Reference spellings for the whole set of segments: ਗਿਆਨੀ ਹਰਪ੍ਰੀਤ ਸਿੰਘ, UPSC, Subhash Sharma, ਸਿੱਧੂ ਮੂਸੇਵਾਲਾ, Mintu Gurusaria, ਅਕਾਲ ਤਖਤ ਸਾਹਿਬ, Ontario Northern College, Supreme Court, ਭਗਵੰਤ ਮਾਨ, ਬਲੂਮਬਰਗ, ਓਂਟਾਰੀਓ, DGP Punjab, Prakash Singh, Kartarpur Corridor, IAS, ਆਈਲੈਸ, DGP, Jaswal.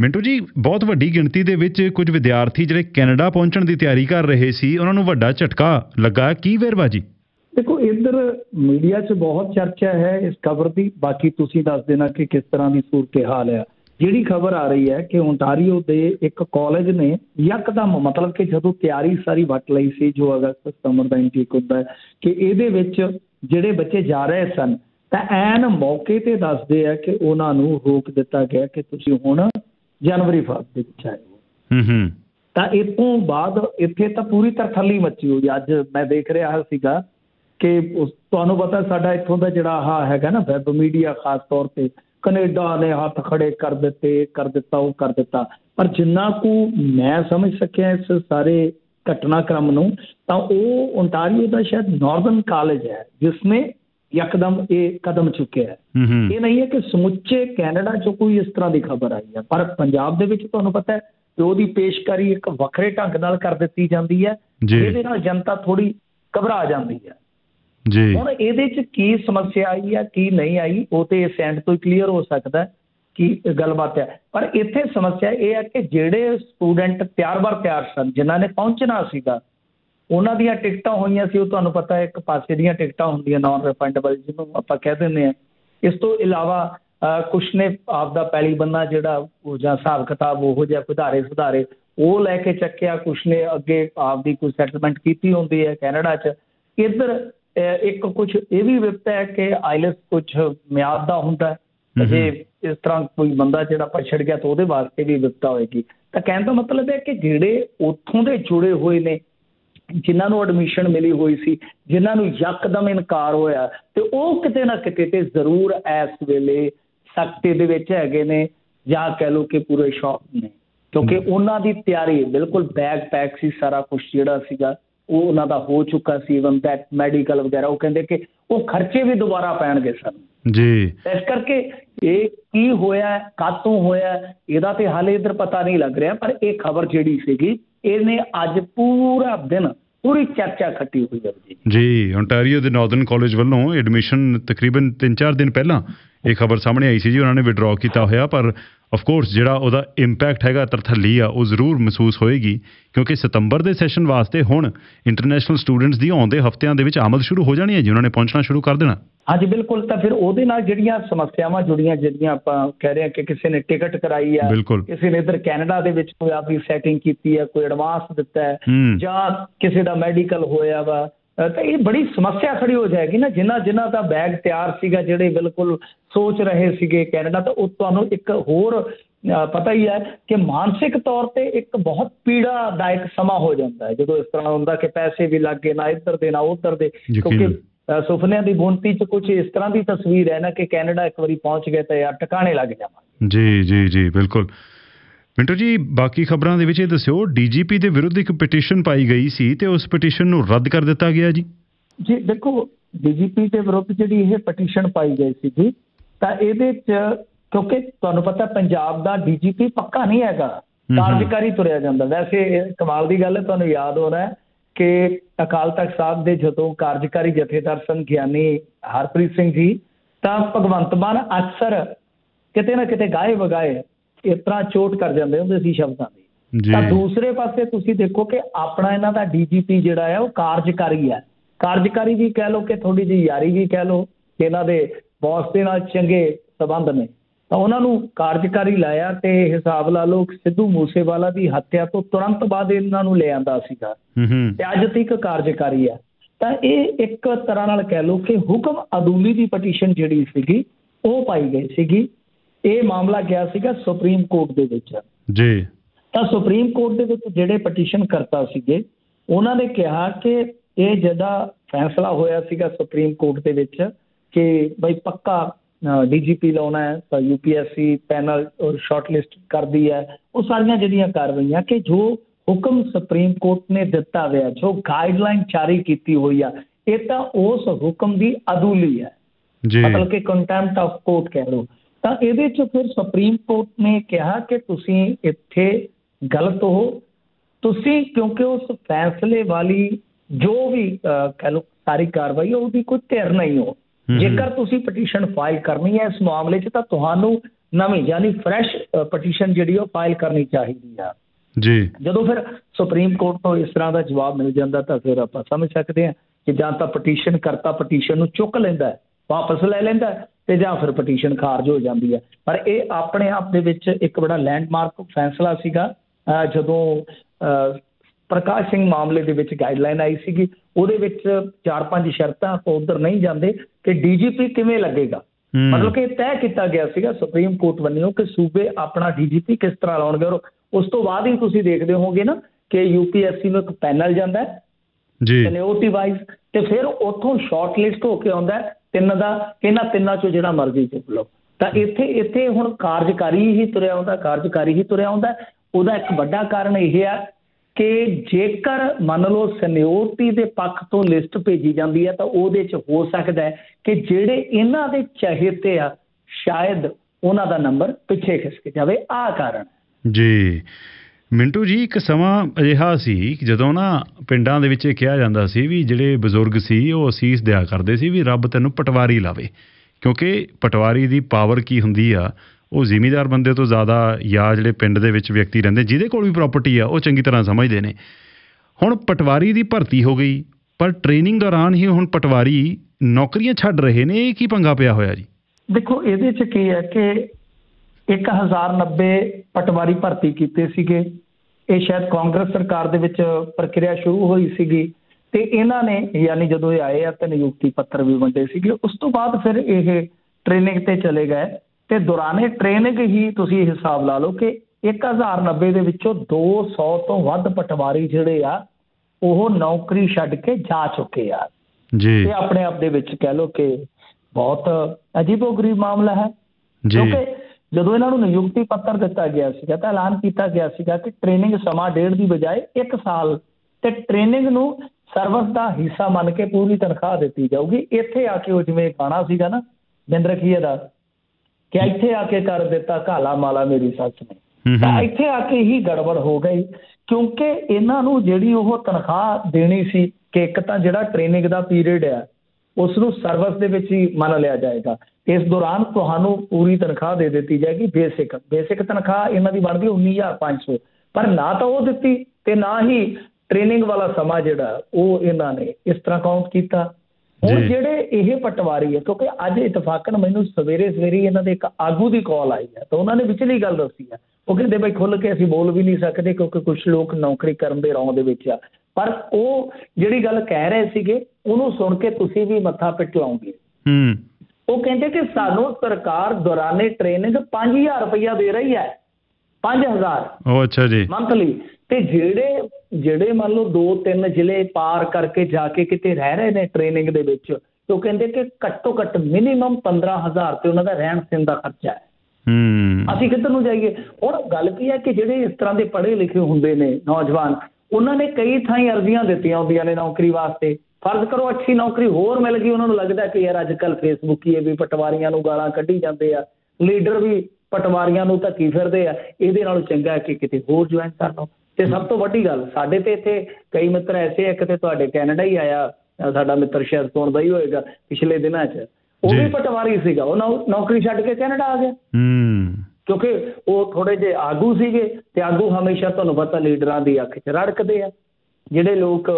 ਮਿੰਟੂ ਜੀ ਬਹੁਤ ਵੱਡੀ ਗਿਣਤੀ ਦੇ ਵਿੱਚ ਕੁਝ ਵਿਦਿਆਰਥੀ ਜਿਹੜੇ ਕੈਨੇਡਾ ਪਹੁੰਚਣ ਦੀ ਤਿਆਰੀ ਕਰ ਰਹੇ ਸੀ ਉਹਨਾਂ ਨੂੰ ਵੱਡਾ ਝਟਕਾ ਲੱਗਾ। ਕੀ ਵੇਰਵਾ ਜੀ? देखो इधर मीडिया च बहुत चर्चा है इस खबर की, बाकी तुसी दस देना कि किस तरह की सूरत हाल है। जिहड़ी खबर आ रही है कि ओंटारियो दे एक कॉलेज ने यकदम मतलब कि जदों तैयारी सारी वट लई सी जो अगस्त सितंबर का इंटेक होता है कि इहदे विच जिहड़े बच्चे जा रहे सन तो ऐन मौके पर दसदे है कि उन्हां नूं रोक दिता गया कि तुसी हुण जनवरी 1 दे विच आए। तो इतों बाद इत्थे तां पूरी तरथली मची होई। अज मैं देख रहा सीगा ਕਿ ਤੁਹਾਨੂੰ ਪਤਾ ਸਾਡਾ ਇੱਥੋਂ ਦਾ ਜਿਹੜਾ ਆਹ ਹੈਗਾ ਨਾ ਵੈਬ ਮੀਡੀਆ ਖਾਸ ਤੌਰ 'ਤੇ ਕੈਨੇਡਾ ਨੇ ਹੱਥ ਖੜੇ ਕਰ ਦਿੱਤੇ ਉਹ ਕਰ ਦਿੱਤਾ ਪਰ ਜਿੰਨਾ ਕੁ ਮੈਂ ਸਮਝ ਸਕਿਆ ਇਸ ਸਾਰੇ ਘਟਨਾਕ੍ਰਮ ਨੂੰ ਤਾਂ ਉਹ ਓਂਟਾਰੀਓ ਦਾ ਸ਼ਾਇਦ ਨਾਰਦਰਨ ਕਾਲਜ ਹੈ ਜਿਸਨੇ ਯਕਦਮ ਇਹ ਕਦਮ ਚੁੱਕਿਆ ਹੈ। ਇਹ ਨਹੀਂ ਹੈ ਕਿ ਸਮੁੱਚੇ ਕੈਨੇਡਾ 'ਚੋਂ ਕੋਈ ਇਸ ਤਰ੍ਹਾਂ ਦੀ ਖਬਰ ਆਈ ਹੈ, ਪਰ ਪੰਜਾਬ ਦੇ ਵਿੱਚ ਤੁਹਾਨੂੰ ਪਤਾ ਹੈ ਕਿ ਉਹਦੀ ਪੇਸ਼ਕਾਰੀ ਇੱਕ ਵੱਖਰੇ ਢੰਗ ਨਾਲ ਕਰ ਦਿੱਤੀ ਜਾਂਦੀ ਹੈ ਜਿਹਦੇ ਨਾਲ ਜਨਤਾ ਥੋੜ੍ਹੀ ਘਬਰਾ ਜਾਂਦੀ ਹੈ। ਹੁਣ ਇਹਦੇ 'ਚ ਕੀ ਸਮੱਸਿਆ ਆਈ ਆ ਕੀ ਨਹੀਂ ਆਈ ਉਹ ਤੇ ਇਸ ਐਂਡ ਤੋਂ ਕਲੀਅਰ ਹੋ ਸਕਦਾ ਕਿ ਗੱਲਬਾਤ ਹੈ, ਪਰ ਇੱਥੇ ਸਮੱਸਿਆ ਇਹ ਹੈ ਕਿ ਜਿਹੜੇ ਸਟੂਡੈਂਟ ਤਿਆਰ ਸਨ ਜਿਨ੍ਹਾਂ ਨੇ ਪਹੁੰਚਣਾ ਸੀਗਾ ਉਹਨਾਂ ਦੀਆਂ ਟਿਕਟਾਂ ਹੋਈਆਂ ਸੀ। ਉਹ ਤੁਹਾਨੂੰ ਪਤਾ ਇੱਕ ਪਾਸੇ ਦੀਆਂ ਟਿਕਟਾਂ ਹੁੰਦੀਆਂ ਨਾਨ ਰਿਫੰਡੇਬਲ ਜਿਹਨੂੰ ਆਪਾਂ ਕਹਿ ਦਿੰਦੇ ਹਾਂ। ਇਸ ਤੋਂ ਇਲਾਵਾ ਕੁਛ ਨੇ ਆਪਦਾ ਪਹਿਲੀ ਬੰਨਾ ਜਿਹੜਾ ਉਹ ਜਾਂ ਹਿਸਾਬ ਕਿਤਾਬ ਉਹੋ ਜਿਹਾ ਸੁਧਾਰੇ ਉਹ ਲੈ ਕੇ ਚੱਕਿਆ, ਕੁਛ ਨੇ ਅੱਗੇ ਆਪਦੀ ਕੋਈ ਸੈਟਲਮੈਂਟ ਕੀਤੀ ਹੁੰਦੀ ਹੈ ਕੈਨੇਡਾ 'ਚ। ਇੱਧਰ ਇੱਕ ਕੁਛ ਇਹ ਵੀ ਵਿਪਤਾ ਹੈ ਕਿ ਆਈਲੈਸ ਕੁਛ ਮਿਆਦ ਦਾ ਹੁੰਦਾ ਜੇ ਇਸ ਤਰ੍ਹਾਂ ਕੋਈ ਬੰਦਾ ਜਿਹੜਾ ਪਛੜ ਗਿਆ ਤਾਂ ਉਹਦੇ ਵਾਸਤੇ ਵੀ ਵਿਪਤਾ ਹੋਏਗੀ। ਤਾਂ ਕਹਿਣ ਦਾ ਮਤਲਬ ਹੈ ਕਿ ਜਿਹੜੇ ਉੱਥੋਂ ਦੇ ਜੁੜੇ ਹੋਏ ਨੇ ਜਿਨ੍ਹਾਂ ਨੂੰ ਐਡਮਿਸ਼ਨ ਮਿਲੀ ਹੋਈ ਸੀ ਜਿਨ੍ਹਾਂ ਨੂੰ ਯਕਦਮ ਇਨਕਾਰ ਹੋਇਆ ਤੇ ਉਹ ਕਿਤੇ ਨਾ ਕਿਤੇ ਤੇ ਜ਼ਰੂਰ ਇਸ ਵੇਲੇ ਸਖਤੀ ਦੇ ਵਿੱਚ ਹੈਗੇ ਨੇ ਜਾਂ ਕਹਿ ਲਓ ਕਿ ਪੂਰੇ ਸ਼ੌਕ ਨੇ ਕਿਉਂਕਿ ਉਹਨਾਂ ਦੀ ਤਿਆਰੀ ਬਿਲਕੁਲ ਬੈਗ ਪੈਕ ਸੀ। ਸਾਰਾ ਕੁਛ ਜਿਹੜਾ ਸੀਗਾ ਉਹ ਉਹਨਾਂ ਦਾ ਹੋ ਚੁੱਕਾ ਸੀ ਵੈਟ ਮੈਡੀਕਲ ਵਗੈਰਾ। ਉਹ ਕਹਿੰਦੇ ਕਿ ਉਹ ਖਰਚੇ ਵੀ ਦੁਬਾਰਾ ਪੈਣਗੇ ਸਾਨੂੰ ਜੀ। ਇਸ ਕਰਕੇ ਇਹ ਕੀ ਹੋਇਆ ਕਾਹਤੋਂ ਹੋਇਆ ਇਹਦਾ ਤੇ ਹਾਲੇ ਇੱਧਰ ਪਤਾ ਨਹੀਂ ਲੱਗ ਰਿਹਾ, ਪਰ ਇਹ ਖਬਰ ਜਿਹੜੀ ਸੀਗੀ ਇਹਨੇ ਅੱਜ ਪੂਰਾ ਦਿਨ ਪੂਰੀ ਚਰਚਾ ਖੱਟੀ ਹੋਈ ਹੈ ਜੀ। ਓਂਟਾਰੀਓ ਦੇ ਨਾਰਦਰਨ ਕਾਲਜ ਵੱਲੋਂ ਐਡਮਿਸ਼ਨ ਤਕਰੀਬਨ 3-4 ਦਿਨ ਪਹਿਲਾਂ ਇਹ ਖਬਰ ਸਾਹਮਣੇ ਆਈ ਸੀ ਜੀ। ਉਹਨਾਂ ਨੇ ਵਿਡਰਾਅ ਕੀਤਾ ਹੋਇਆ, ਪਰ ਆਫ ਕੋਰਸ ਜਿਹੜਾ ਉਹਦਾ ਇੰਪੈਕਟ ਹੈਗਾ ਤਰਥੱਲੀ ਆ ਉਹ ਜ਼ਰੂਰ ਮਹਿਸੂਸ ਹੋਏਗੀ ਕਿਉਂਕਿ ਸਤੰਬਰ ਦੇ ਸੈਸ਼ਨ ਵਾਸਤੇ ਹੁਣ ਇੰਟਰਨੈਸ਼ਨਲ ਸਟੂਡੈਂਟਸ ਦੀ ਆਉਂਦੇ ਹਫ਼ਤਿਆਂ ਦੇ ਵਿੱਚ ਆਮਦ ਸ਼ੁਰੂ ਹੋ ਜਾਣੀ ਹੈ ਜੀ। ਉਹਨਾਂ ਨੇ ਪਹੁੰਚਣਾ ਸ਼ੁਰੂ ਕਰ ਦੇਣਾ। ਹਾਂਜੀ ਬਿਲਕੁਲ। ਤਾਂ ਫਿਰ ਉਹਦੇ ਨਾਲ ਜਿਹੜੀਆਂ ਸਮੱਸਿਆਵਾਂ ਜੁੜੀਆਂ ਜਿਹੜੀਆਂ ਆਪਾਂ ਕਹਿ ਰਹੇ ਹਾਂ ਕਿ ਕਿਸੇ ਨੇ ਟਿਕਟ ਕਰਾਈ ਆ, ਕਿਸੇ ਨੇ ਇੱਧਰ ਕੈਨੇਡਾ ਦੇ ਵਿੱਚ ਕੋਈ ਆਪਣੀ ਸੈਟਿੰਗ ਕੀਤੀ ਹੈ, ਕੋਈ ਐਡਵਾਂਸ ਦਿੱਤਾ ਹੈ ਜਾਂ ਕਿਸੇ ਦਾ ਮੈਡੀਕਲ ਹੋਇਆ ਵਾ, ਤਾਂ ਇਹ ਬੜੀ ਸਮੱਸਿਆ ਖੜੀ ਹੋ ਜਾਏਗੀ ਨਾ। ਜਿਨ੍ਹਾਂ ਦਾ ਬੈਗ ਤਿਆਰ ਸੀਗਾ ਜਿਹੜੇ ਬਿਲਕੁਲ ਸੋਚ ਰਹੇ ਸੀਗੇ ਕੈਨੇਡਾ, ਤਾਂ ਉਹ ਤੁਹਾਨੂੰ ਇੱਕ ਹੋਰ ਪਤਾ ਹੀ ਹੈ ਕਿ ਮਾਨਸਿਕ ਤੌਰ 'ਤੇ ਇੱਕ ਬਹੁਤ ਪੀੜਾਦਾਇਕ ਸਮਾਂ ਹੋ ਜਾਂਦਾ ਹੈ ਜਦੋਂ ਇਸ ਤਰ੍ਹਾਂ ਹੁੰਦਾ ਕਿ ਪੈਸੇ ਵੀ ਲੱਗ ਗਏ ਨਾ ਇੱਧਰ ਦੇ ਨਾ ਉੱਧਰ ਦੇ, ਕਿਉਂਕਿ ਸੁਪਨਿਆਂ ਦੀ ਬੁਣਤੀ 'ਚ ਕੁਛ ਇਸ ਤਰ੍ਹਾਂ ਦੀ ਤਸਵੀਰ ਹੈ ਨਾ ਕਿ ਕੈਨੇਡਾ ਇੱਕ ਵਾਰੀ ਪਹੁੰਚ ਗਏ ਤਾਂ ਯਾਰ ਟਿਕਾਣੇ ਲੱਗ ਜਾਵਾਂਗੇ। ਜੀ ਜੀ ਜੀ ਬਿਲਕੁਲ। ਮਿੰਟੂ ਜੀ ਬਾਕੀ ਖਬਰਾਂ ਦੇ ਵਿੱਚ ਇਹ ਦੱਸਿਓ DGP ਦੇ ਵਿਰੁੱਧ ਇੱਕ ਪਟੀਸ਼ਨ ਪਾਈ ਗਈ ਸੀ ਤੇ ਉਸ ਪਟੀਸ਼ਨ ਨੂੰ ਰੱਦ ਕਰ ਦਿੱਤਾ ਗਿਆ ਜੀ। ਜੀ ਦੇਖੋ DGP ਦੇ ਵਿਰੁੱਧ ਜਿਹੜੀ ਇਹ ਪਟੀਸ਼ਨ ਪਾਈ ਗਈ ਸੀਗੀ ਤਾਂ ਇਹਦੇ 'ਚ ਕਿਉਂਕਿ ਤੁਹਾਨੂੰ ਪਤਾ ਪੰਜਾਬ ਦਾ DGP ਪੱਕਾ ਨਹੀਂ ਹੈਗਾ, ਕਾਰਜਕਾਰੀ ਤੁਰਿਆ ਜਾਂਦਾ। ਵੈਸੇ ਕਮਾਲ ਦੀ ਗੱਲ ਹੈ ਤੁਹਾਨੂੰ ਯਾਦ ਹੋਣਾ ਕਿ ਅਕਾਲ ਤਖਤ ਸਾਹਿਬ ਦੇ ਜਦੋਂ ਕਾਰਜਕਾਰੀ ਜਥੇਦਾਰ ਸਨ ਗਿਆਨੀ ਹਰਪ੍ਰੀਤ ਸਿੰਘ ਜੀ, ਤਾਂ ਭਗਵੰਤ ਮਾਨ ਅਕਸਰ ਕਿਤੇ ਨਾ ਕਿਤੇ ਗਾਏ ਵਗਾਏ ਇਸ ਤਰ੍ਹਾਂ ਚੋਟ ਕਰ ਜਾਂਦੇ ਹੁੰਦੇ ਸੀ ਸ਼ਬਦਾਂ ਦੀ। ਤਾਂ ਦੂਸਰੇ ਪਾਸੇ ਤੁਸੀਂ ਦੇਖੋ ਕਿ ਆਪਣਾ ਇਹਨਾਂ ਦਾ DGP ਜਿਹੜਾ ਹੈ ਉਹ ਕਾਰਜਕਾਰੀ ਹੈ, ਕਾਰਜਕਾਰੀ ਵੀ ਕਹਿ ਲਓ ਕਿ ਥੋੜ੍ਹੀ ਜਿਹੀ ਯਾਰੀ ਵੀ ਕਹਿ ਲਓ ਕਿ ਇਹਨਾਂ ਦੇ ਬੌਸ ਦੇ ਨਾਲ ਚੰਗੇ ਸੰਬੰਧ ਨੇ ਤਾਂ ਉਹਨਾਂ ਨੂੰ ਕਾਰਜਕਾਰੀ ਲਾਇਆ। ਅਤੇ ਹਿਸਾਬ ਲਾ ਲਓ ਸਿੱਧੂ ਮੂਸੇਵਾਲਾ ਦੀ ਹੱਤਿਆ ਤੋਂ ਤੁਰੰਤ ਬਾਅਦ ਇਹਨਾਂ ਨੂੰ ਲਿਆਂਦਾ ਸੀਗਾ ਅਤੇ ਅੱਜ ਤੱਕ ਕਾਰਜਕਾਰੀ ਹੈ। ਤਾਂ ਇਹ ਇੱਕ ਤਰ੍ਹਾਂ ਨਾਲ ਕਹਿ ਲਓ ਕਿ ਹੁਕਮ ਅਦੂਲੀ ਦੀ ਪਟੀਸ਼ਨ ਜਿਹੜੀ ਸੀਗੀ ਉਹ ਪਾਈ ਗਈ ਸੀਗੀ। ਇਹ ਮਾਮਲਾ ਗਿਆ ਸੀਗਾ ਸੁਪਰੀਮ ਕੋਰਟ ਦੇ ਵਿੱਚ ਜੀ। ਤਾਂ ਸੁਪਰੀਮ ਕੋਰਟ ਦੇ ਵਿੱਚ ਜਿਹੜੇ ਪਟੀਸ਼ਨ ਕਰਤਾ ਸੀਗੇ ਉਹਨਾਂ ਨੇ ਕਿਹਾ ਕਿ ਇਹ ਜਿਹੜਾ ਫੈਸਲਾ ਹੋਇਆ ਸੀਗਾ ਸੁਪਰੀਮ ਕੋਰਟ ਦੇ ਵਿੱਚ ਕਿ ਬਈ ਪੱਕਾ DGP ਲਾਉਣਾ ਹੈ ਤਾਂ UPSC ਪੈਨਲ ਸ਼ਾਰਟ ਲਿਸਟ ਕਰਦੀ ਹੈ, ਉਹ ਸਾਰੀਆਂ ਜਿਹੜੀਆਂ ਕਾਰਵਾਈਆਂ ਕਿ ਜੋ ਹੁਕਮ ਸੁਪਰੀਮ ਕੋਰਟ ਨੇ ਦਿੱਤਾ ਹੋਇਆ ਜੋ ਗਾਈਡਲਾਈਨ ਜਾਰੀ ਕੀਤੀ ਹੋਈ ਆ ਇਹ ਤਾਂ ਉਸ ਹੁਕਮ ਦੀ ਅਦੂਲੀ ਹੈ ਮਤਲਬ ਕਿ ਕੰਟੈਂਪਟ ਆਫ ਕੋਰਟ ਕਹਿ ਲਓ। ਤਾਂ ਇਹਦੇ 'ਚ ਫਿਰ ਸੁਪਰੀਮ ਕੋਰਟ ਨੇ ਕਿਹਾ ਕਿ ਤੁਸੀਂ ਇੱਥੇ ਗਲਤ ਹੋ, ਤੁਸੀਂ ਕਿਉਂਕਿ ਉਸ ਫੈਸਲੇ ਵਾਲੀ ਜੋ ਵੀ ਕਹਿ ਲਓ ਸਾਰੀ ਕਾਰਵਾਈ ਉਹਦੀ ਕੋਈ ਧਿਰ ਨਹੀਂ ਹੋ। ਜੇਕਰ ਤੁਸੀਂ ਪਟੀਸ਼ਨ ਫਾਈਲ ਕਰਨੀ ਹੈ ਇਸ ਮਾਮਲੇ 'ਚ ਤਾਂ ਤੁਹਾਨੂੰ नमीं यानी फ्रैश पटिशन जी फाइल करनी चाहिए है जी। जो फिर सुप्रीम कोर्ट को इस तरह का जवाब मिल जाता तो फिर आप समझ सकते हैं कि जां तां पटिशन करता पटिशन चुक लैंदा है वापस ले लैंदा है ते जां फिर पटिशन खारज हो जाती है। पर यह अपने आप के एक बड़ा लैंडमार्क फैसला सीगा जदों प्रकाश सिंह मामले दे विच गाइडलाइन आई सीगी उहदे विच 4-5 शर्तां को उधर नहीं जाते कि डीजीपी किवें लगेगा मतलब कि तय किया गया सीगा सुप्रीम कोर्ट वल्लों कि सूबे अपना डीजीपी किस तरह लाउणगे। और उस तो बाद ही तुसीं देखदे होगे ना कि यूपीएससी में एक पैनल जांदा है जी सीनियोरिटी वाइज ते फिर उथों शॉर्टलिस्ट होके आउंदा है ਤਿੰਨ ਦਾ ਇਹਨਾਂ ਤਿੰਨਾਂ ਚੋਂ ਜਿਹੜਾ ਮਰਜ਼ੀ ਚੁੱਕ ਲਓ। ਤਾਂ ਇੱਥੇ ਹੁਣ ਕਾਰਜਕਾਰੀ ਹੀ ਤੁਰਿਆ ਆਉਂਦਾ ਉਹਦਾ ਇੱਕ ਵੱਡਾ ਕਾਰਨ ਇਹ ਆ ਕਿ ਜੇਕਰ ਮੰਨ ਲਓ ਸੀਨੀਓਰਟੀ ਦੇ ਪੱਖ ਤੋਂ ਲਿਸਟ ਭੇਜੀ ਜਾਂਦੀ ਹੈ ਤਾਂ ਉਹਦੇ 'ਚ ਹੋ ਸਕਦਾ ਹੈ ਕਿ ਜਿਹੜੇ ਇਹਨਾਂ ਦੇ ਚਾਹਤੇ ਆ ਸ਼ਾਇਦ ਉਹਨਾਂ ਦਾ ਨੰਬਰ ਪਿੱਛੇ ਖਿਸਕ ਜਾਵੇ। ਆਹ ਕਾਰਨ ਜੀ। ਮਿੰਟੂ ਜੀ ਇੱਕ ਸਮਾਂ ਅਜਿਹਾ ਸੀ ਜਦੋਂ ਨਾ ਪਿੰਡਾਂ ਦੇ ਵਿੱਚ ਕਿਹਾ ਜਾਂਦਾ ਸੀ ਵੀ ਜਿਹੜੇ ਬਜ਼ੁਰਗ ਸੀ ਉਹ ਅਸੀਸ ਦਿਆ ਕਰਦੇ ਸੀ ਵੀ ਰੱਬ ਤੈਨੂੰ ਪਟਵਾਰੀ ਲਾਵੇ ਕਿਉਂਕਿ ਪਟਵਾਰੀ ਦੀ ਪਾਵਰ ਕੀ ਹੁੰਦੀ ਆ ਉਹ ਜ਼ਿਮੀਂਦਾਰ ਬੰਦੇ ਤੋਂ ਜ਼ਿਆਦਾ ਜਾਂ ਜਿਹੜੇ ਪਿੰਡ ਦੇ ਵਿੱਚ ਵਿਅਕਤੀ ਰਹਿੰਦੇ ਜਿਹਦੇ ਕੋਲ ਵੀ ਪ੍ਰਾਪਰਟੀ ਆ ਉਹ ਚੰਗੀ ਤਰ੍ਹਾਂ ਸਮਝਦੇ ਨੇ। ਹੁਣ ਪਟਵਾਰੀ ਦੀ ਭਰਤੀ ਹੋ ਗਈ ਪਰ ਟ੍ਰੇਨਿੰਗ ਦੌਰਾਨ ਹੀ ਹੁਣ ਪਟਵਾਰੀ ਨੌਕਰੀਆਂ ਛੱਡ ਰਹੇ ਨੇ। ਇਹ ਕੀ ਪੰਗਾ ਪਿਆ ਹੋਇਆ ਜੀ? ਦੇਖੋ ਇਹਦੇ 'ਚ ਕੀ ਹੈ ਕਿ 1090 ਪਟਵਾਰੀ ਭਰਤੀ ਕੀਤੇ ਸੀਗੇ। ਇਹ ਸ਼ਾਇਦ ਕਾਂਗਰਸ ਸਰਕਾਰ ਦੇ ਵਿੱਚ ਪ੍ਰਕਿਰਿਆ ਸ਼ੁਰੂ ਹੋਈ ਸੀਗੀ ਤੇ ਇਹਨਾਂ ਨੇ ਯਾਨੀ ਜਦੋਂ ਇਹ ਆਏ ਆ ਤੇ ਨਿਯੁਕਤੀ ਪੱਤਰ ਵੀ ਵੰਡੇ ਸੀਗੇ। ਉਸ ਤੋਂ ਬਾਅਦ ਫਿਰ ਇਹ ਟ੍ਰੇਨਿੰਗ ਤੇ ਚਲੇ ਗਏ ਤੇ ਦੌਰਾਨੇ ਟ੍ਰੇਨਿੰਗ ਹੀ ਤੁਸੀਂ ਹਿਸਾਬ ਲਾ ਲਓ ਕਿ 1090 ਦੇ ਵਿੱਚੋਂ 200 ਤੋਂ ਵੱਧ ਪਟਵਾਰੀ ਜਿਹੜੇ ਆ ਉਹ ਨੌਕਰੀ ਛੱਡ ਕੇ ਜਾ ਚੁੱਕੇ ਆ ਜੀ। ਤੇ ਆਪਣੇ ਆਪ ਦੇ ਵਿੱਚ ਕਹਿ ਲਓ ਕਿ ਬਹੁਤ ਅਜੀਬੋ-ਗਰੀਬ ਮਾਮਲਾ ਹੈ ਕਿਉਂਕਿ ਜਦੋਂ ਇਹਨਾਂ ਨੂੰ ਨਿਯੁਕਤੀ ਪੱਤਰ ਦਿੱਤਾ ਗਿਆ ਸੀਗਾ ਤਾਂ ਐਲਾਨ ਕੀਤਾ ਗਿਆ ਸੀਗਾ ਕਿ ਟ੍ਰੇਨਿੰਗ ਸਮਾਂ 1.5 ਦੀ ਬਜਾਏ 1 ਸਾਲ ਤੇ ਟ੍ਰੇਨਿੰਗ ਨੂੰ ਸਰਵਿਸ ਦਾ ਹਿੱਸਾ ਮੰਨ ਕੇ ਪੂਰੀ ਤਨਖਾਹ ਦਿੱਤੀ ਜਾਊਗੀ। ਇੱਥੇ ਆ ਕੇ ਉਹ ਜਿਵੇਂ ਗਾਣਾ ਸੀਗਾ ਨਾ ਬਿੰਦਰ ਖੀਏ ਦਾ ਕਿ ਇੱਥੇ ਆ ਕੇ ਕਰ ਦਿੱਤਾ ਕਾਲਾ ਮਾਲਾ ਮੇਰੀ ਸੱਸ ਨੇ ਤਾਂ ਇੱਥੇ ਆ ਕੇ ਹੀ ਗੜਬੜ ਹੋ ਗਈ ਕਿਉਂਕਿ ਇਹਨਾਂ ਨੂੰ ਜਿਹੜੀ ਉਹ ਤਨਖਾਹ ਦੇਣੀ ਸੀ ਕਿ ਇੱਕ ਤਾਂ ਜਿਹੜਾ ਟ੍ਰੇਨਿੰਗ ਦਾ ਪੀਰੀਅਡ ਆ ਉਸ ਨੂੰ ਸਰਵਿਸ ਦੇ ਵਿੱਚ ਹੀ ਮੰਨ ਲਿਆ ਜਾਏਗਾ। ਇਸ ਦੌਰਾਨ ਤੁਹਾਨੂੰ ਪੂਰੀ ਤਨਖਾਹ ਦੇ ਦਿੱਤੀ ਜਾਏਗੀ। ਬੇਸਿਕ ਤਨਖਾਹ ਇਹਨਾਂ ਦੀ ਬਣਦੀ 19,500 ਪਰ ਨਾ ਤਾਂ ਉਹ ਦਿੱਤੀ ਤੇ ਨਾ ਹੀ ਟ੍ਰੇਨਿੰਗ ਵਾਲਾ ਸਮਾਂ ਜਿਹੜਾ ਉਹ ਇਹਨਾਂ ਨੇ ਇਸ ਤਰ੍ਹਾਂ ਕਾਊਂਟ ਕੀਤਾ। ਹੁਣ ਜਿਹੜੇ ਇਹ ਪਟਵਾਰੀ ਹੈ ਕਿਉਂਕਿ ਅੱਜ ਇਤਫਾਕਨ ਮੈਨੂੰ ਸਵੇਰੇ ਇਹਨਾਂ ਦੇ ਇੱਕ ਆਗੂ ਦੀ ਕਾਲ ਆਈ ਹੈ ਤਾਂ ਉਹਨਾਂ ਨੇ ਵਿਚਲੀ ਗੱਲ ਦੱਸੀ ਹੈ। ਉਹ ਕਹਿੰਦੇ ਬਈ ਖੁੱਲ੍ਹ ਕੇ ਅਸੀਂ ਬੋਲ ਵੀ ਨਹੀਂ ਸਕਦੇ ਕਿਉਂਕਿ ਕੁਛ ਲੋਕ ਨੌਕਰੀ ਕਰਨ ਦੇ ਰੌਂ ਦੇ ਵਿੱਚ ਆ ਪਰ ਉਹ ਜਿਹੜੀ ਗੱਲ ਕਹਿ ਰਹੇ ਸੀਗੇ ਉਹਨੂੰ ਸੁਣ ਕੇ ਤੁਸੀਂ ਵੀ ਮੱਥਾ ਪਿੱਟ ਲਾਉਂਗੇ। ਉਹ ਕਹਿੰਦੇ ਕਿ ਸਾਨੂੰ ਸਰਕਾਰ ਦੌਰਾਨੇ ਟ੍ਰੇਨਿੰਗ 5000 ਰੁਪਇਆ ਦੇ ਰਹੀ ਹੈ 5000 ਮੰਥਲੀ ਤੇ ਜਿਹੜੇ ਮੰਨ ਲਓ 2-3 ਜ਼ਿਲ੍ਹੇ ਪਾਰ ਕਰਕੇ ਜਾ ਕੇ ਕਿਤੇ ਰਹਿ ਰਹੇ ਨੇ ਟ੍ਰੇਨਿੰਗ ਦੇ ਵਿੱਚ ਉਹ ਕਹਿੰਦੇ ਕਿ ਘੱਟੋ ਘੱਟ ਮਿਨੀਮਮ 15,000 ਤੇ ਉਹਨਾਂ ਦਾ ਰਹਿਣ ਸਹਿਣ ਦਾ ਖਰਚਾ ਹੈ। ਅਸੀਂ ਕਿੱਧਰ ਨੂੰ ਜਾਈਏ? ਔਰ ਗੱਲ ਕੀ ਹੈ ਕਿ ਜਿਹੜੇ ਇਸ ਤਰ੍ਹਾਂ ਦੇ ਪੜ੍ਹੇ ਲਿਖੇ ਹੁੰਦੇ ਨੇ ਨੌਜਵਾਨ ਉਹਨਾਂ ਨੇ ਕਈ ਥਾਈਂ ਅਰਜ਼ੀਆਂ ਦਿੱਤੀਆਂ ਹੁੰਦੀਆਂ ਨੇ ਨੌਕਰੀ ਵਾਸਤੇ। ਫਰਜ਼ ਕਰੋ ਅੱਛੀ ਨੌਕਰੀ ਹੋਰ ਮਿਲ ਗਈ ਉਹਨਾਂ ਨੂੰ ਲੱਗਦਾ ਕਿ ਯਾਰ ਅੱਜ ਕੱਲ੍ਹ ਫੇਸਬੁੱਕ ਹੀ ਇਹ ਵੀ ਪਟਵਾਰੀਆਂ ਨੂੰ ਗਾਲਾਂ ਕੱਢੀ ਜਾਂਦੇ ਆ ਲੀਡਰ ਵੀ ਪਟਵਾਰੀਆਂ ਨੂੰ ਧੱਕੀ ਫਿਰਦੇ ਆ ਇਹਦੇ ਨਾਲੋਂ ਚੰਗਾ ਕਿ ਕਿਤੇ ਹੋਰ ਜੁਆਇਨ ਕਰ ਲਓ। ਤੇ ਸਭ ਤੋਂ ਵੱਡੀ ਗੱਲ ਸਾਡੇ ਤੇ ਇੱਥੇ ਕਈ ਮਿੱਤਰ ਐਸੇ ਆ ਕਿਤੇ ਤੁਹਾਡੇ ਕੈਨੇਡਾ ਹੀ ਆਇਆ ਸਾਡਾ ਮਿੱਤਰ ਸ਼ਾਇਦ ਸੁਣਦਾ ਹੀ ਹੋਏਗਾ ਪਿਛਲੇ ਦਿਨਾਂ 'ਚ ਉਹ ਵੀ ਪਟਵਾਰੀ ਸੀਗਾ ਉਹ ਨੌਕਰੀ ਛੱਡ ਕੇ ਕੈਨੇਡਾ ਆ ਗਿਆ ਕਿਉਂਕਿ ਉਹ ਥੋੜੇ ਜਿਹੇ ਆਗੂ ਸੀਗੇ ਤੇ ਆਗੂ ਹਮੇਸ਼ਾ ਤੁਹਾਨੂੰ ਪਤਾ ਲੀਡਰਾਂ ਦੀ ਅੱਖ 'ਚ ਰੜਕਦੇ ਆ। ਜਿਹੜੇ ਲੋਕ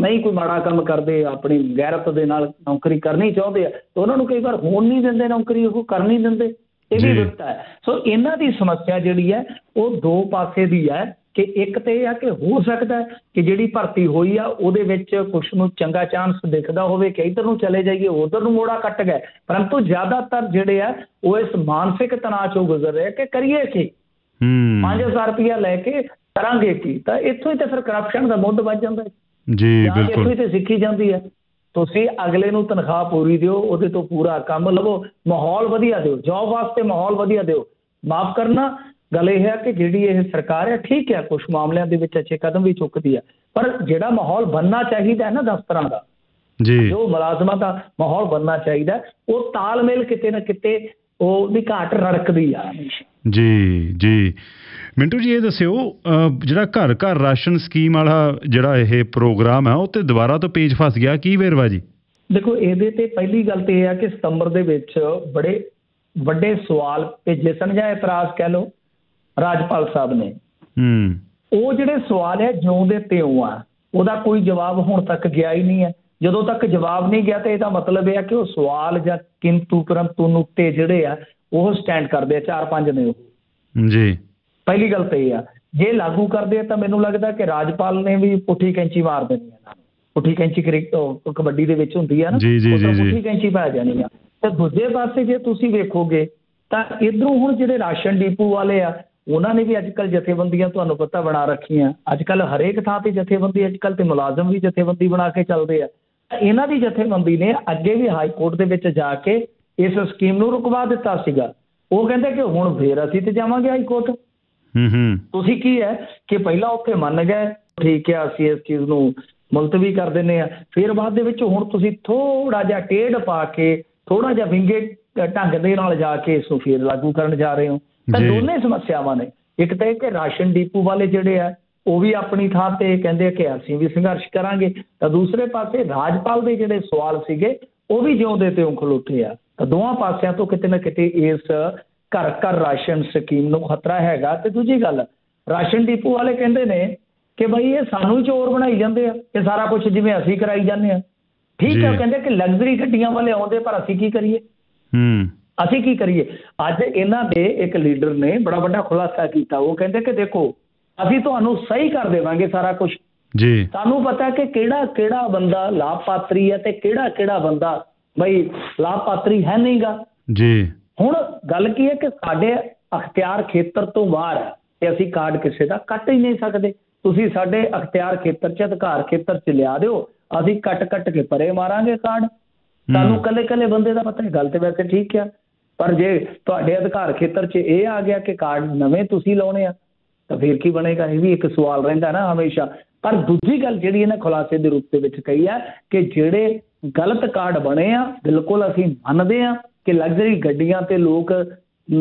ਨਹੀਂ ਕੋਈ ਮਾੜਾ ਕੰਮ ਕਰਦੇ ਆਪਣੀ ਗੈਰਤ ਦੇ ਨਾਲ ਨੌਕਰੀ ਕਰਨੀ ਚਾਹੁੰਦੇ ਆ ਤਾਂ ਉਹਨਾਂ ਨੂੰ ਕਈ ਵਾਰ ਹੋਣ ਨਹੀਂ ਦਿੰਦੇ ਨੌਕਰੀ ਉਹ ਕਰ ਨਹੀਂ ਦਿੰਦੇ ਇਹ ਵੀ ਦਿੱਤਾ ਹੈ। ਸੋ ਇਹਨਾਂ ਦੀ ਸਮੱਸਿਆ ਜਿਹੜੀ ਹੈ ਉਹ ਦੋ ਪਾਸੇ ਦੀ ਹੈ ਕਿ ਇੱਕ ਤਾਂ ਇਹ ਆ ਕਿ ਹੋ ਸਕਦਾ ਕਿ ਜਿਹੜੀ ਭਰਤੀ ਹੋਈ ਆ ਉਹਦੇ ਵਿੱਚ ਕੁਛ ਨੂੰ ਚੰਗਾ ਚਾਂਸ ਦਿਖਦਾ ਹੋਵੇ ਕਿ ਇੱਧਰ ਨੂੰ ਚਲੇ ਜਾਈਏ ਉੱਧਰ ਨੂੰ ਮੋੜਾ ਕੱਟ ਗਏ ਪਰੰਤੂ ਜ਼ਿਆਦਾਤਰ ਜਿਹੜੇ ਆ ਉਹ ਇਸ ਮਾਨਸਿਕ ਤਣਾਅ 'ਚੋਂ ਗੁਜ਼ਰ ਰਹੇ ਕਿ ਕਰੀਏ ਕੀ 5000 ਰੁਪਇਆ ਲੈ ਕੇ ਕਰਾਂਗੇ ਕੀ ਤਾਂ ਇੱਥੋਂ ਹੀ ਤਾਂ ਫਿਰ ਕਰਪਸ਼ਨ ਦਾ ਮੁੱਢ ਵੱਧ ਜਾਂਦਾ ਜੀ। ਬਿਲਕੁਲ ਇੱਥੇ ਸਿੱਖੀ ਜਾਂਦੀ ਹੈ ਤੁਸੀਂ ਅਗਲੇ ਨੂੰ ਤਨਖਾਹ ਪੂਰੀ ਦਿਓ ਉਹਦੇ ਤੋਂ ਪੂਰਾ ਕੰਮ ਲਵੋ ਮਾਹੌਲ ਵਧੀਆ ਦਿਓ ਜੋਬ ਵਾਸਤੇ ਮਾਹੌਲ ਵਧੀਆ ਦਿਓ। ਮਾਫ਼ ਕਰਨਾ ਗੱਲ ਇਹ ਹੈ ਕਿ ਜਿਹੜੀ ਇਹ ਸਰਕਾਰ ਹੈ ਠੀਕ ਹੈ ਕੁਛ ਮਾਮਲਿਆਂ ਦੇ ਵਿੱਚ ਅੱਛੇ ਕਦਮ ਵੀ ਚੁੱਕਦੀ ਹੈ ਪਰ ਜਿਹੜਾ ਮਾਹੌਲ ਬਣਨਾ ਚਾਹੀਦਾ ਹੈ ਨਾ ਦਫ਼ਤਰਾਂ ਦਾ ਜੀ ਜੋ ਮੁਲਾਜ਼ਮਾਂ ਦਾ ਮਾਹੌਲ ਬਣਨਾ ਚਾਹੀਦਾ ਉਹ ਤਾਲਮੇਲ ਕਿਤੇ ਨਾ ਕਿਤੇ ਉਹਦੀ ਘਾਟ ਰੜਕਦੀ ਆ ਜੀ ਜੀ। ਮਿੰਟੂ ਜੀ ਇਹ ਦੱਸਿਓ ਜਿਹੜਾ ਘਰ ਘਰ ਰਾਸ਼ਨ ਸਕੀਮ ਵਾਲਾ ਜਿਹੜਾ ਇਹ ਪ੍ਰੋਗਰਾਮ ਹੈ ਉਹ ਤੇ ਦੁਬਾਰਾ ਤੋਂ ਪੇਜ ਫਸ ਗਿਆ ਕੀ ਵੇਰਵਾ ਜੀ? ਦੇਖੋ ਇਹਦੇ ਤੇ ਪਹਿਲੀ ਗੱਲ ਤੇ ਇਹ ਆ ਕਿ ਸਤੰਬਰ ਦੇ ਵਿੱਚ ਬੜੇ ਵੱਡੇ ਸਵਾਲ ਭੇਜੇ ਸਨ ਜਾਂ ਇਤਰਾਜ਼ ਕਹਿ ਲਓ ਰਾਜਪਾਲ ਸਾਹਿਬ ਨੇ। ਉਹ ਜਿਹੜੇ ਸਵਾਲ ਹੈ ਜਿਉਂ ਦੇ ਤਿਉਂ ਆ, ਉਹਦਾ ਕੋਈ ਜਵਾਬ ਹੁਣ ਤੱਕ ਗਿਆ ਹੀ ਨਹੀਂ ਹੈ। ਜਦੋਂ ਤੱਕ ਜਵਾਬ ਨਹੀਂ ਗਿਆ ਤਾਂ ਇਹਦਾ ਮਤਲਬ ਇਹ ਆ ਕਿ ਉਹ ਸਵਾਲ ਜਾਂ ਕਿੰਤੂ ਪਰੰਤੂ ਨੁਕਤੇ ਜਿਹੜੇ ਆ ਉਹ ਸਟੈਂਡ ਕਰਦੇ ਆ, ਚਾਰ ਪੰਜ ਨੇ ਉਹ ਜੀ। ਪਹਿਲੀ ਗੱਲ ਤਾਂ ਇਹ ਆ, ਜੇ ਲਾਗੂ ਕਰਦੇ ਆ ਤਾਂ ਮੈਨੂੰ ਲੱਗਦਾ ਕਿ ਰਾਜਪਾਲ ਨੇ ਵੀ ਪੁੱਠੀ ਕੈਂਚੀ ਮਾਰ ਦੇਣੀ ਆ। ਪੁੱਠੀ ਕੈਂਚੀ ਕਬੱਡੀ ਦੇ ਵਿੱਚ ਹੁੰਦੀ ਆ ਨਾ, ਪੁੱਠੀ ਕੈਂਚੀ ਪੈ ਜਾਣੀ ਆ। ਤੇ ਦੂਜੇ ਪਾਸੇ ਜੇ ਤੁਸੀਂ ਵੇਖੋਗੇ ਤਾਂ ਇੱਧਰੋਂ ਹੁਣ ਜਿਹੜੇ ਰਾਸ਼ਨ ਡਿਪੂ ਵਾਲੇ ਆ ਉਹਨਾਂ ਨੇ ਵੀ ਅੱਜ ਕੱਲ੍ਹ ਜਥੇਬੰਦੀਆਂ ਤੁਹਾਨੂੰ ਪਤਾ ਬਣਾ ਰੱਖੀਆਂ। ਅੱਜ ਕੱਲ੍ਹ ਹਰੇਕ ਥਾਂ 'ਤੇ ਜਥੇਬੰਦੀ, ਅੱਜ ਕੱਲ੍ਹ ਤਾਂ ਮੁਲਾਜ਼ਮ ਵੀ ਜਥੇਬੰਦੀ ਬਣਾ ਕੇ ਚੱਲਦੇ ਆ। ਇਹਨਾਂ ਦੀ ਜਥੇਬੰਦੀ ਨੇ ਅੱਗੇ ਵੀ ਹਾਈ ਕੋਰਟ ਦੇ ਵਿੱਚ ਜਾ ਕੇ ਇਸ ਸਕੀਮ ਨੂੰ ਰੁਕਵਾ ਦਿੱਤਾ ਸੀਗਾ। ਉਹ ਕਹਿੰਦੇ ਕਿ ਹੁਣ ਫੇਰ ਅਸੀਂ ਤੇ ਜਾਵਾਂਗੇ ਹਾਈ ਕੋਰਟ। ਤੁਸੀਂ ਕੀ ਹੈ ਕਿ ਪਹਿਲਾਂ ਉੱਥੇ ਮੰਨ ਗਏ, ਠੀਕ ਹੈ ਅਸੀਂ ਇਸ ਚੀਜ਼ ਨੂੰ ਮੁਲਤਵੀ ਕਰ ਦਿੰਦੇ ਹਾਂ, ਫਿਰ ਬਾਅਦ ਦੇ ਵਿੱਚ ਹੁਣ ਤੁਸੀਂ ਥੋੜ੍ਹਾ ਜਿਹਾ ਟੇਢ ਪਾ ਕੇ, ਥੋੜ੍ਹਾ ਜਿਹਾ ਵਿੰਗੇ ਢੰਗ ਦੇ ਨਾਲ ਜਾ ਕੇ ਇਸ ਨੂੰ ਫਿਰ ਲਾਗੂ ਕਰਨ ਜਾ ਰਹੇ ਹੋ। ਤਾਂ ਦੋਨੇ ਸਮੱਸਿਆਵਾਂ ਨੇ, ਇੱਕ ਤਾਂ ਇਹ ਕਿ ਰਾਸ਼ਨ ਡਿਪੂ ਵਾਲੇ ਜਿਹੜੇ ਆ ਉਹ ਵੀ ਆਪਣੀ ਥਾਂ ਤੇ ਕਹਿੰਦੇ ਕਿ ਅਸੀਂ ਵੀ ਸੰਘਰਸ਼ ਕਰਾਂਗੇ, ਤਾਂ ਦੂਸਰੇ ਪਾਸੇ ਰਾਜਪਾਲ ਦੇ ਜਿਹੜੇ ਸਵਾਲ ਸੀਗੇ ਉਹ ਵੀ ਜਿਉਂਦੇ ਤਿਉਂ ਖਲੋਤੇ ਆ। ਤਾਂ ਦੋਵਾਂ ਪਾਸਿਆਂ ਤੋਂ ਕਿਤੇ ਨਾ ਕਿਤੇ ਇਸ ਘਰ ਘਰ ਰਾਸ਼ਨ ਸਕੀਮ ਨੂੰ ਖਤਰਾ ਹੈਗਾ। ਤੇ ਦੂਜੀ ਗੱਲ, ਰਾਸ਼ਨ ਡਿਪੂ ਵਾਲੇ ਕਹਿੰਦੇ ਨੇ ਕਿ ਬਈ ਇਹ ਸਾਨੂੰ ਚੋਰ ਬਣਾਈ ਜਾਂਦੇ ਆ, ਇਹ ਸਾਰਾ ਕੁਛ ਜਿਵੇਂ ਅਸੀਂ ਕਰਾਈ ਜਾਂਦੇ ਹਾਂ। ਠੀਕ ਹੈ, ਕਹਿੰਦੇ ਕਿ ਲਗਜ਼ਰੀ ਗੱਡੀਆਂ ਵਾਲੇ ਆਉਂਦੇ ਪਰ ਅਸੀਂ ਕੀ ਕਰੀਏ, ਅਸੀਂ ਕੀ ਕਰੀਏ। ਅੱਜ ਇਹਨਾਂ ਦੇ ਇੱਕ ਲੀਡਰ ਨੇ ਬੜਾ ਵੱਡਾ ਖੁਲਾਸਾ ਕੀਤਾ। ਉਹ ਕਹਿੰਦੇ ਕਿ ਦੇਖੋ ਅਸੀਂ ਤੁਹਾਨੂੰ ਸਹੀ ਕਰ ਦੇਵਾਂਗੇ ਸਾਰਾ ਕੁਛ ਜੀ, ਸਾਨੂੰ ਪਤਾ ਕਿ ਕਿਹੜਾ ਕਿਹੜਾ ਬੰਦਾ ਲਾਭਪਾਤਰੀ ਹੈ ਤੇ ਕਿਹੜਾ ਕਿਹੜਾ ਬੰਦਾ ਬਈ ਲਾਭਪਾਤਰੀ ਹੈ ਨਹੀਂ ਗਾ ਜੀ। ਹੁਣ ਗੱਲ ਕੀ ਹੈ ਕਿ ਸਾਡੇ ਅਖਤਿਆਰ ਖੇਤਰ ਤੋਂ ਬਾਹਰ ਹੈ ਤੇ ਅਸੀਂ ਕਾਰਡ ਕਿਸੇ ਦਾ ਕੱਟ ਹੀ ਨਹੀਂ ਸਕਦੇ। ਤੁਸੀਂ ਸਾਡੇ ਅਖਤਿਆਰ ਖੇਤਰ 'ਚ, ਅਧਿਕਾਰ ਖੇਤਰ 'ਚ ਲਿਆ ਦਿਓ, ਅਸੀਂ ਕੱਟ ਕੱਟ ਕੇ ਪਰੇ ਮਾਰਾਂਗੇ ਕਾਰਡ। ਤੁਹਾਨੂੰ ਕੱਲੇ ਕੱਲੇ ਬੰਦੇ ਦਾ ਪਤਾ ਹੈ। ਗੱਲ ਤਾਂ ਵੈਸੇ ਠੀਕ ਆ, ਪਰ ਜੇ ਤੁਹਾਡੇ ਅਧਿਕਾਰ ਖੇਤਰ 'ਚ ਇਹ ਆ ਗਿਆ ਕਿ ਕਾਰਡ ਨਵੇਂ ਤੁਸੀਂ ਲਾਉਣੇ ਆ ਤਾਂ ਫਿਰ ਕੀ ਬਣੇਗਾ, ਇਹ ਵੀ ਇੱਕ ਸਵਾਲ ਰਹਿੰਦਾ ਨਾ ਹਮੇਸ਼ਾ। ਪਰ ਦੂਜੀ ਗੱਲ ਜਿਹੜੀ ਇਹਨਾਂ ਖੁਲਾਸੇ ਦੇ ਰੂਪ ਦੇ ਵਿੱਚ ਕਹੀ ਆ ਕਿ ਜਿਹੜੇ ਗਲਤ ਕਾਰਡ ਬਣੇ ਆ, ਬਿਲਕੁਲ ਅਸੀਂ ਮੰਨਦੇ ਹਾਂ ਕਿ ਲਗਜ਼ਰੀ ਗੱਡੀਆਂ ਤੇ ਲੋਕ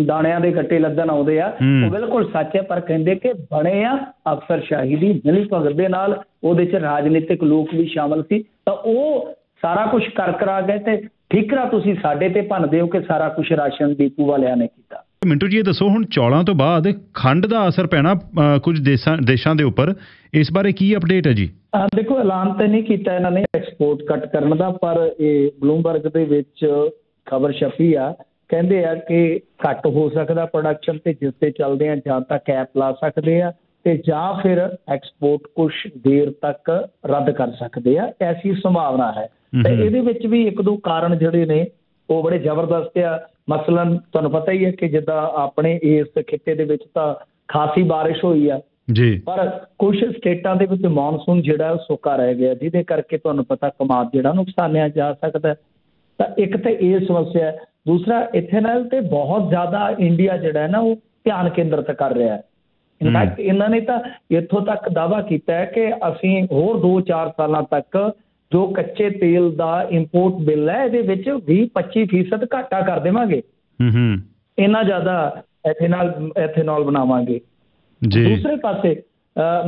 ਦਾਣਿਆਂ ਦੇ ਕੱਟੇ ਲੱਦਣ ਆਉਂਦੇ ਆ, ਉਹ ਬਿਲਕੁਲ ਸੱਚ ਹੈ, ਪਰ ਕਹਿੰਦੇ ਕਿ ਬਣੇ ਆ ਅਫਸਰਸ਼ਾਹੀ ਦੀ ਮਿਲੀ ਭਗਤ ਦੇ ਨਾਲ, ਉਹਦੇ 'ਚ ਰਾਜਨੀਤਿਕ ਲੋਕ ਵੀ ਸ਼ਾਮਲ ਸੀ। ਤਾਂ ਉਹ ਸਾਰਾ ਕੁਝ ਕਰ ਕਰਾ ਗਏ ਤੇ ਠੀਕਰਾ ਤੁਸੀਂ ਸਾਡੇ ਤੇ ਭੰਨਦੇ ਹੋ ਕਿ ਸਾਰਾ ਕੁਝ ਰਾਸ਼ਨ ਡਿਪੂ ਵਾਲਿਆਂ ਨੇ ਕੀਤਾ। ਮਿੰਟੂ ਜੀ ਇਹ ਦੱਸੋ, ਹੁਣ ਚੌਲਾਂ ਤੋਂ ਬਾਅਦ ਖੰਡ ਦਾ ਅਸਰ ਪੈਣਾ ਕੁਝ ਦੇਸ਼ਾਂ ਦੇ ਉੱਪਰ, ਇਸ ਬਾਰੇ ਕੀ ਅਪਡੇਟ ਹੈ ਜੀ? ਦੇਖੋ ਐਲਾਨ ਤਾਂ ਨਹੀਂ ਕੀਤਾ ਇਹਨਾਂ ਨੇ ਐਕਸਪੋਰਟ ਕੱਟ ਕਰਨ ਦਾ, ਪਰ ਇਹ ਬਲੂਮਬਰਗ ਦੇ ਵਿੱਚ ਖਬਰ ਛਪੀ ਆ, ਕਹਿੰਦੇ ਆ ਕਿ ਘੱਟ ਹੋ ਸਕਦਾ ਪ੍ਰੋਡਕਸ਼ਨ, ਤੇ ਜਿਸ ਤੇ ਚੱਲਦੇ ਆ ਜਾਂ ਤਾਂ ਕੈਪ ਲਾ ਸਕਦੇ ਆ ਤੇ ਜਾਂ ਫਿਰ ਐਕਸਪੋਰਟ ਕੁਛ ਦੇਰ ਤੱਕ ਰੱਦ ਕਰ ਸਕਦੇ ਆ, ਐਸੀ ਸੰਭਾਵਨਾ ਹੈ। ਤੇ ਇਹਦੇ ਵਿੱਚ ਵੀ ਇੱਕ ਦੋ ਕਾਰਨ ਜਿਹੜੇ ਨੇ ਉਹ ਬੜੇ ਜ਼ਬਰਦਸਤ ਆ। ਮਸਲਨ ਤੁਹਾਨੂੰ ਪਤਾ ਹੀ ਹੈ ਕਿ ਜਿੱਦਾਂ ਆਪਣੇ ਇਸ ਖਿੱਤੇ ਦੇ ਵਿੱਚ ਤਾਂ ਖਾਸੀ ਬਾਰਿਸ਼ ਹੋਈ ਆ ਜੀ, ਪਰ ਕੁਛ ਸਟੇਟਾਂ ਦੇ ਵਿੱਚ ਮੌਨਸੂਨ ਜਿਹੜਾ ਸੁੱਕਾ ਰਹਿ ਗਿਆ, ਜਿਹਦੇ ਕਰਕੇ ਤੁਹਾਨੂੰ ਪਤਾ ਕਮਾਦ ਜਿਹੜਾ ਨੁਕਸਾਨਿਆ ਜਾ ਸਕਦਾ। ਤਾਂ ਇੱਕ ਤਾਂ ਇਹ ਸਮੱਸਿਆ, ਦੂਸਰਾ ਇਥੇਨਲ ਤੇ ਬਹੁਤ ਜ਼ਿਆਦਾ ਇੰਡੀਆ ਜਿਹੜਾ ਨਾ ਉਹ ਧਿਆਨ ਕੇਂਦਰਿਤ ਕਰ ਰਿਹਾ ਹੈ। ਇਨਫੈਕਟ ਇਹਨਾਂ ਨੇ ਤਾਂ ਇੱਥੋਂ ਤੱਕ ਦਾਅਵਾ ਕੀਤਾ ਕਿ ਅਸੀਂ ਹੋਰ 2-4 ਸਾਲਾਂ ਤੱਕ ਜੋ ਕੱਚੇ ਤੇਲ ਦਾ ਇੰਪੋਰਟ ਬਿੱਲ ਹੈ ਇਹਦੇ ਵਿੱਚ 20-25% ਘਾਟਾ ਕਰ ਦੇਵਾਂਗੇ, ਇੰਨਾ ਜ਼ਿਆਦਾ ਐਥੇਨੋਲ ਬਣਾਵਾਂਗੇ। ਦੂਸਰੇ ਪਾਸੇ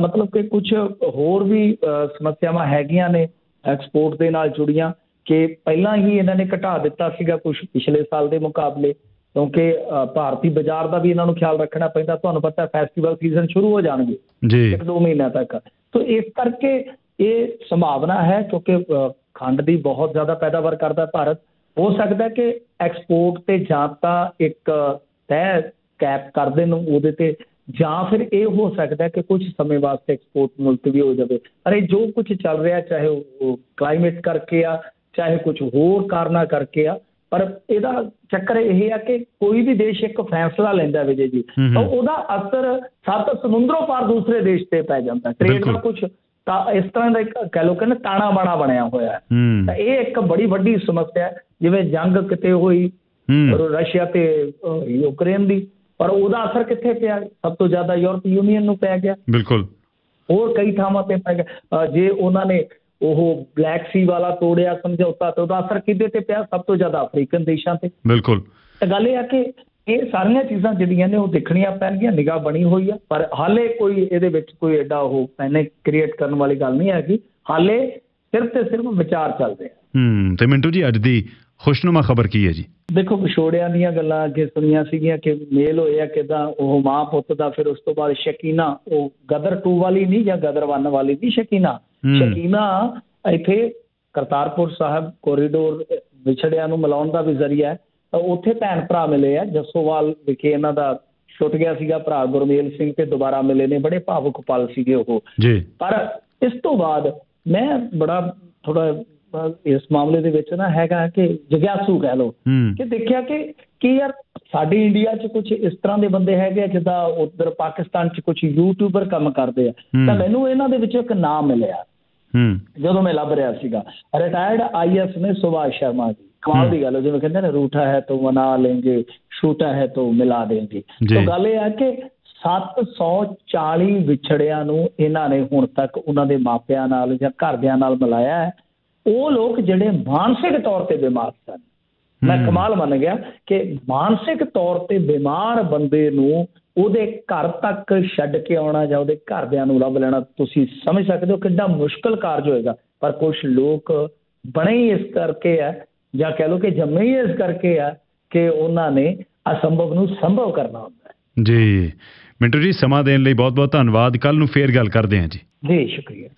ਮਤਲਬ ਕਿ ਕੁਛ ਹੋਰ ਵੀ ਸਮੱਸਿਆਵਾਂ ਹੈਗੀਆਂ ਨੇ ਐਕਸਪੋਰਟ ਦੇ ਨਾਲ ਜੁੜੀਆਂ, ਕਿ ਪਹਿਲਾਂ ਹੀ ਇਹਨਾਂ ਨੇ ਘਟਾ ਦਿੱਤਾ ਸੀਗਾ ਕੁਛ ਪਿਛਲੇ ਸਾਲ ਦੇ ਮੁਕਾਬਲੇ, ਕਿਉਂਕਿ ਭਾਰਤੀ ਬਾਜ਼ਾਰ ਦਾ ਵੀ ਇਹਨਾਂ ਨੂੰ ਖਿਆਲ ਰੱਖਣਾ ਪੈਂਦਾ। ਤੁਹਾਨੂੰ ਪਤਾ ਫੈਸਟੀਵਲ ਸੀਜ਼ਨ ਸ਼ੁਰੂ ਹੋ ਜਾਣਗੇ 1-2 ਮਹੀਨਿਆਂ ਤੱਕ, ਤਾਂ ਇਸ ਕਰਕੇ ਇਹ ਸੰਭਾਵਨਾ ਹੈ, ਕਿਉਂਕਿ ਖੰਡ ਦੀ ਬਹੁਤ ਜ਼ਿਆਦਾ ਪੈਦਾਵਾਰ ਕਰਦਾ ਭਾਰਤ। ਹੋ ਸਕਦਾ ਕਿ ਐਕਸਪੋਰਟ 'ਤੇ ਜਾਂ ਤਾਂ ਇੱਕ ਤੈਅ ਕੈਪ ਕਰ ਦੇਣ ਉਹਦੇ 'ਤੇ, ਜਾਂ ਫਿਰ ਇਹ ਹੋ ਸਕਦਾ ਕਿ ਕੁਝ ਸਮੇਂ ਵਾਸਤੇ ਐਕਸਪੋਰਟ ਮੁਲਤਵੀ ਹੋ ਜਾਵੇ। ਅਰੇ ਜੋ ਕੁਝ ਚੱਲ ਰਿਹਾ, ਚਾਹੇ ਉਹ ਕਲਾਈਮੇਟ ਕਰਕੇ ਆ, ਚਾਹੇ ਕੁਝ ਹੋਰ ਕਾਰਨਾਂ ਕਰਕੇ ਆ, ਪਰ ਇਹਦਾ ਚੱਕਰ ਇਹ ਆ ਕਿ ਕੋਈ ਵੀ ਦੇਸ਼ ਇੱਕ ਫੈਸਲਾ ਲੈਂਦਾ ਵਿਜੇ ਜੀ, ਤਾਂ ਉਹਦਾ ਅਸਰ 7 ਸਮੁੰਦਰੋਂ ਪਾਰ ਦੂਸਰੇ ਦੇਸ਼ ਤੇ ਪੈ ਜਾਂਦਾ। ਟ੍ਰੇਡ ਦਾ ਕੁਛ ਤਾਂ ਇਸ ਤਰ੍ਹਾਂ ਦਾ ਕਹਿ ਲਓ ਕਿ ਨਾ ਤਾਣਾ ਬਾਣਾ ਬਣਿਆ ਹੋਇਆ, ਤਾਂ ਇਹ ਇੱਕ ਬੜੀ ਵੱਡੀ ਸਮੱਸਿਆ। ਜਿਵੇਂ ਜੰਗ ਕਿਤੇ ਹੋਈ ਰਸ਼ੀਆ ਤੇ ਯੂਕਰੇਨ ਦੀ, ਪਰ ਉਹਦਾ ਅਸਰ ਕਿੱਥੇ ਪਿਆ? ਸਭ ਤੋਂ ਜ਼ਿਆਦਾ ਯੂਰਪੀ ਯੂਨੀਅਨ ਨੂੰ ਪੈ ਗਿਆ, ਬਿਲਕੁਲ ਹੋਰ ਕਈ ਥਾਵਾਂ ਤੇ ਪੈ ਗਿਆ। ਜੇ ਉਹਨਾਂ ਨੇ ਉਹ ਬਲੈਕ ਸੀ ਵਾਲਾ ਤੋੜਿਆ ਸਮਝੌਤਾ, ਤੇ ਉਹਦਾ ਅਸਰ ਕਿਹਦੇ ਤੇ ਪਿਆ? ਸਭ ਤੋਂ ਜ਼ਿਆਦਾ ਅਫਰੀਕਨ ਦੇਸ਼ਾਂ ਤੇ, ਬਿਲਕੁਲ। ਤਾਂ ਗੱਲ ਇਹ ਆ ਕਿ ਇਹ ਸਾਰੀਆਂ ਚੀਜ਼ਾਂ ਜਿਹੜੀਆਂ ਨੇ ਉਹ ਦੇਖਣੀਆਂ ਪੈਣਗੀਆਂ, ਨਿਗਾਹ ਬਣੀ ਹੋਈ ਆ, ਪਰ ਹਾਲੇ ਕੋਈ ਇਹਦੇ ਵਿੱਚ ਕੋਈ ਐਡਾ ਉਹ ਪੈਨਿਕ ਕ੍ਰੀਏਟ ਕਰਨ ਵਾਲੀ ਗੱਲ ਨਹੀਂ ਹੈਗੀ, ਹਾਲੇ ਸਿਰਫ ਤੇ ਸਿਰਫ ਵਿਚਾਰ ਚੱਲਦੇ ਆ। ਤੇ ਮਿੰਟੂ ਜੀ ਅੱਜ ਦੀ खुशनुमा खबर की है जी। देखो विछोड़िया दीयां गल्लां अगे सुनिया सीगियां कि मेल होया किदां ओह मां पुत्त दा, फिर उस तो बाद शकीना, ओह गदर 2 वाली नहीं या गदर 1 वाली नहीं, शकीना शकीना इत्थे करतारपुर साहब कोरीडोर विछड़िया नूं मिलाउण दा भी जरिया है। उत्थे भैन भरा मिले आ, जसोवाल विखे इन्हां दा छुट गया सीगा भरा गुरमेल सिंह ते दोबारा मिले ने, बड़े भावुक पल सीगे ओह जी। पर इस तो बाद मैं बड़ा थोड़ा इस मामले दे विच ना हैगा कि जग्यासू कह लो कि देखिया कि यार साडे इंडिया च कुछ इस तरह के बंदे है जिदा उधर पाकिस्तान च कुछ यूट्यूबर काम करते हैं, तो मैनू इन्हां दे विच एक नाम मिलिया जो मैं लभ रहा सीगा, रिटायर्ड IAS ने सुभाष शर्मा जी। कमाल की गल है, जिवें कहंदे ने रूठा है तो मना लेंगे, छूटा है तो मिला देंगे। तो गल यह है कि 740 विछड़िया नूं इन्हां ने हुण तक उन्हां दे मापियां नाल जां घरदियां नाल मिलाया है। ਉਹ ਲੋਕ ਜਿਹੜੇ ਮਾਨਸਿਕ ਤੌਰ ਤੇ ਬਿਮਾਰ ਸਨ, ਮੈਂ ਕਮਾਲ ਮੰਨ ਗਿਆ ਕਿ ਮਾਨਸਿਕ ਤੌਰ ਤੇ ਬਿਮਾਰ ਬੰਦੇ ਨੂੰ ਉਹਦੇ ਘਰ ਤੱਕ ਛੱਡ ਕੇ ਆਉਣਾ ਜਾਂ ਉਹਦੇ ਘਰਦਿਆਂ ਨੂੰ ਲੱਭ ਲੈਣਾ, ਤੁਸੀਂ ਸਮਝ ਸਕਦੇ ਹੋ ਕਿੰਨਾ ਮੁਸ਼ਕਲ ਕਾਰਜ ਹੋਏਗਾ। ਪਰ ਕੁਛ ਲੋਕ ਬਣੇ ਹੀ ਇਸ ਕਰਕੇ ਆ, ਜਾਂ ਕਹਿ ਲਓ ਕਿ ਜੰਮੇ ਹੀ ਇਸ ਕਰਕੇ ਆ ਕਿ ਉਹਨਾਂ ਨੇ ਅਸੰਭਵ ਨੂੰ ਸੰਭਵ ਕਰਨਾ ਹੁੰਦਾ ਹੈ। ਜੀ ਮਿੰਟੂ ਜੀ, ਸਮਾਂ ਦੇਣ ਲਈ ਬਹੁਤ ਬਹੁਤ ਧੰਨਵਾਦ, ਕੱਲ ਨੂੰ ਫੇਰ ਗੱਲ ਕਰਦੇ ਹਾਂ ਜੀ। ਜੀ ਸ਼ੁਕਰੀਆ।